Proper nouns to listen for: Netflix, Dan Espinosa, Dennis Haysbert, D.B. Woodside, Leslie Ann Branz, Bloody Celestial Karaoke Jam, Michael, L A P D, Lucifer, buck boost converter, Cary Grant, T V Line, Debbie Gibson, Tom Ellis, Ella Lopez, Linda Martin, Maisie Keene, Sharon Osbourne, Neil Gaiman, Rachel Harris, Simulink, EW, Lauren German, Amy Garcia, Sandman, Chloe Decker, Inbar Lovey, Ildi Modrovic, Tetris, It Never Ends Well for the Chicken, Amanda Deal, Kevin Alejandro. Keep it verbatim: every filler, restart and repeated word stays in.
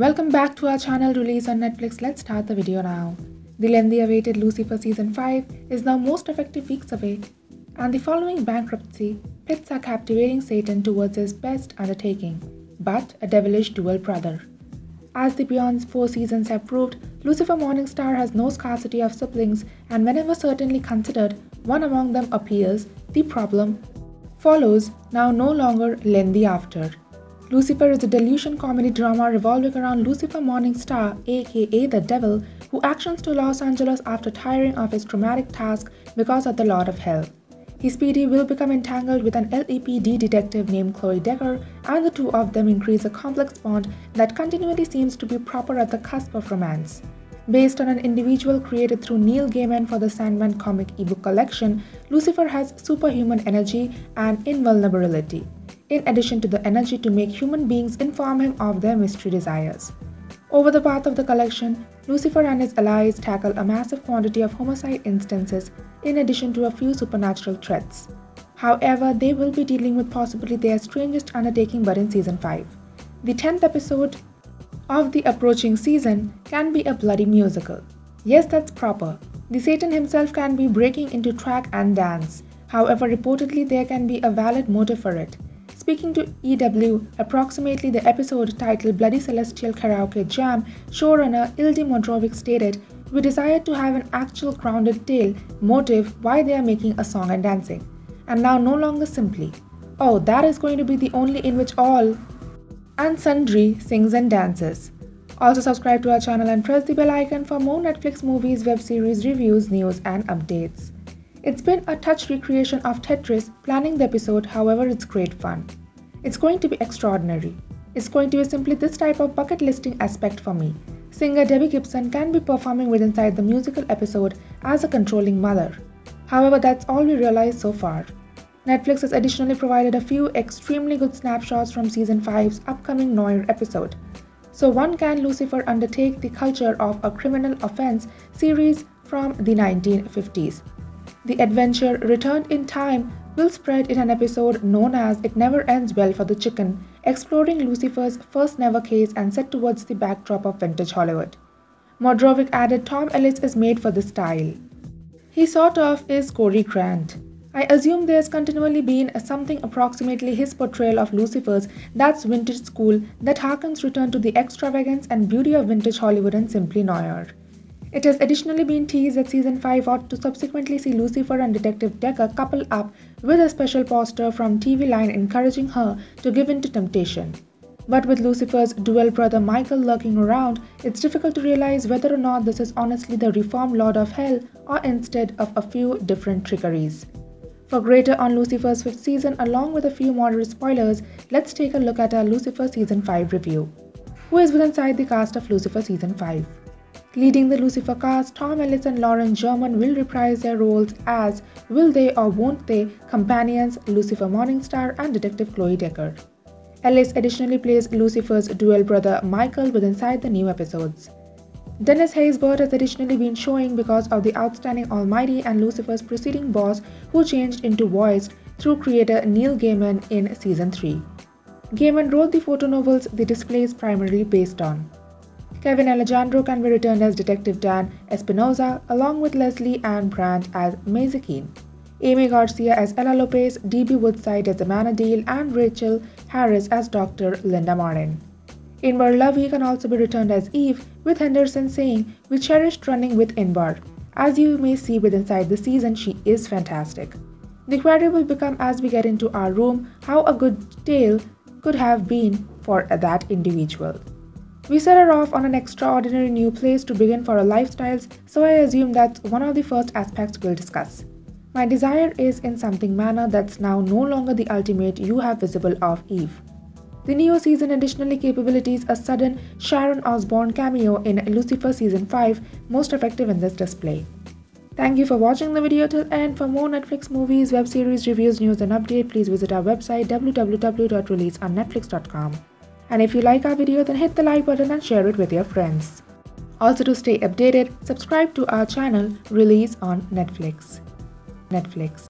Welcome back to our channel release on Netflix. Let's start the video now. The lengthy awaited Lucifer Season five is now most effective weeks away, and the following bankruptcy pits our captivating Satan towards his best undertaking, but a devilish dual brother. As the Beyond's four seasons have proved, Lucifer Morningstar has no scarcity of siblings, and whenever certainly considered, one among them appears, the problem follows, now no longer lengthy after. Lucifer is a delusion comedy drama revolving around Lucifer Morningstar, aka the Devil, who actions to Los Angeles after tiring of his traumatic task because of the Lord of Hell. His P D will become entangled with an L A P D detective named Chloe Decker, and the two of them increase a complex bond that continually seems to be proper at the cusp of romance. Based on an individual created through Neil Gaiman for the Sandman comic ebook collection, Lucifer has superhuman energy and invulnerability, in addition to the energy to make human beings inform him of their mystery desires. Over the path of the collection, Lucifer and his allies tackle a massive quantity of homicide instances, in addition to a few supernatural threats. However, they will be dealing with possibly their strangest undertaking but in Season five. The tenth episode of the approaching season can be a bloody musical. Yes, that's proper. The Satan himself can be breaking into track and dance. However, reportedly there can be a valid motive for it. Speaking to E W, approximately the episode titled Bloody Celestial Karaoke Jam, showrunner Ildi Modrovic stated, "We desired to have an actual grounded tale, motive why they are making a song and dancing. And now no longer simply, oh, that is going to be the only in which all and sundry sings and dances." Also subscribe to our channel and press the bell icon for more Netflix movies, web series, reviews, news and updates. It's been a touch recreation of Tetris planning the episode, however it's great fun. It's going to be extraordinary. It's going to be simply this type of bucket listing aspect for me. Singer Debbie Gibson can be performing with inside the musical episode as a controlling mother. However, that's all we realize so far. Netflix has additionally provided a few extremely good snapshots from Season five's upcoming Noir episode. So one can Lucifer undertake the culture of a criminal offense series from the nineteen fifties. The adventure, returned in time, will spread in an episode known as It Never Ends Well for the Chicken, exploring Lucifer's first never case and set towards the backdrop of vintage Hollywood. Modrovic added Tom Ellis is made for this style. He sort of is Cary Grant. I assume there's continually been something approximately his portrayal of Lucifer's that's vintage school that harkens return to the extravagance and beauty of vintage Hollywood and simply noir. It has additionally been teased that Season five ought to subsequently see Lucifer and Detective Decker couple up with a special poster from T V Line encouraging her to give in to temptation. But with Lucifer's dual brother Michael lurking around, it's difficult to realize whether or not this is honestly the reformed Lord of Hell or instead of a few different trickeries. For greater on Lucifer's fifth season along with a few moderate spoilers, let's take a look at our Lucifer Season five review. Who is with inside the cast of Lucifer Season five? Leading the Lucifer cast, Tom Ellis and Lauren German will reprise their roles as will they or won't they companions Lucifer Morningstar and Detective Chloe Decker. Ellis additionally plays Lucifer's dual brother Michael with inside the new episodes. Dennis Haysbert has additionally been showing because of the outstanding Almighty and Lucifer's preceding boss who changed into Voiced through creator Neil Gaiman in Season three. Gaiman wrote the photo novels the display is primarily based on. Kevin Alejandro can be returned as Detective Dan Espinosa, along with Leslie Ann Branz as Maisie Keene, Amy Garcia as Ella Lopez, D B Woodside as Amanda Deal, and Rachel Harris as Doctor Linda Martin. Inbar Lovey can also be returned as Eve, with Henderson saying, "We cherished running with Inbar. As you may see with inside the season, she is fantastic." The query will become as we get into our room how a good tale could have been for that individual. We set her off on an extraordinary new place to begin for our lifestyles, so I assume that's one of the first aspects we'll discuss. My desire is in something manner that's now no longer the ultimate you have visible of Eve. The new season additionally capabilities a sudden Sharon Osbourne cameo in Lucifer Season five, most effective in this display. Thank you for watching the video till end. For more Netflix movies, web series, reviews, news and update, please visit our website w w w dot release on netflix dot com. And if you like our video, then hit the like button and share it with your friends. Also, to stay updated, subscribe to our channel Release on Netflix. Netflix.